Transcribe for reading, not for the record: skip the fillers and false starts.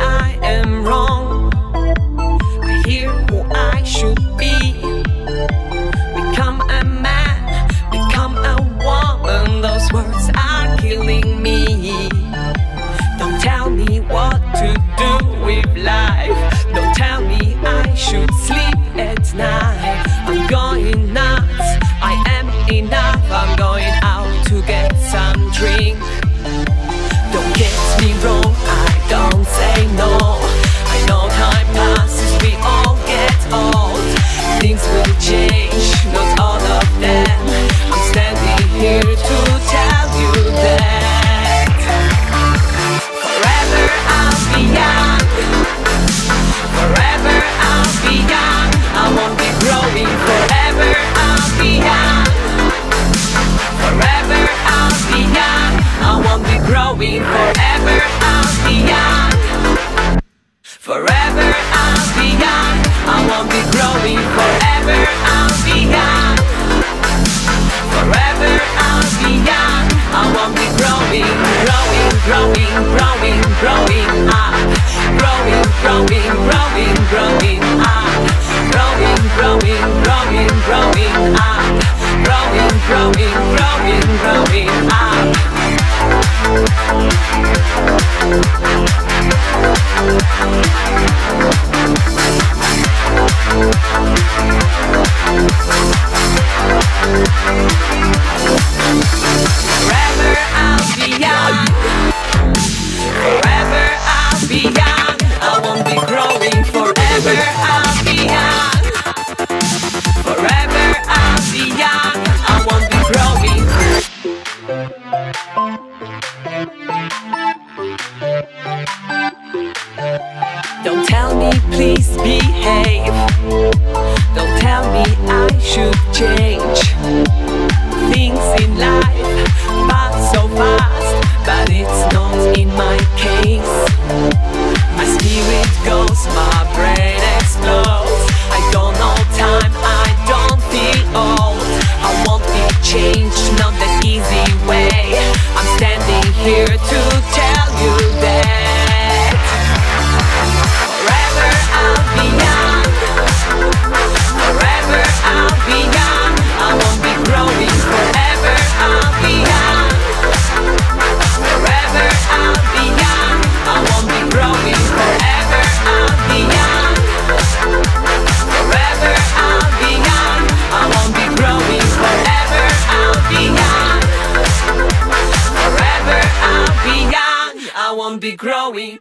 I am wrong. I hear who I should be. Become a man, become a woman. Those words are killing me. Don't tell me what to do with life. Don't tell me I should sleep at night. I'm going nuts, I am enough. I'm going out to get some drink. Don't get me wrong, I don't say no. I know time passes, we all get old. Things will change, not all of them. I'm standing here to tell you that forever I'll be young. Forever I'll be young. I won't be growing. Forever I'll be young. Forever I'll be young. I won't be growing. Forever I'll be young. Forever I'll be young. I won't be growing. Forever I'll be young. Forever I'll be young. I won't be growing, growing, growing, growing, growing up. Growing, growing, growing, growing up. Growing, growing, growing, growing up. Growing, growing, growing, growing up. Forever I'll be young. Forever I'll be young. I won't be growing. Forever I'll be young. Forever I'll be young. I won't be growing. Don't tell me please behave. Don't tell me I should change. Things in life pass so fast, but it's not in my case. My spirit goes, my brain explodes. I don't know time, I don't feel old. I won't be changed, not the easy way. I'm standing here to tell you that forever I'll be young. Forever I'll be young. I won't be growing. Forever I'll be young. Forever I'll be young. I won't be growing. Forever I'll be young. Forever I'll be young. I won't be growing. Forever I'll be young. Forever I'll be young. I won't be growing.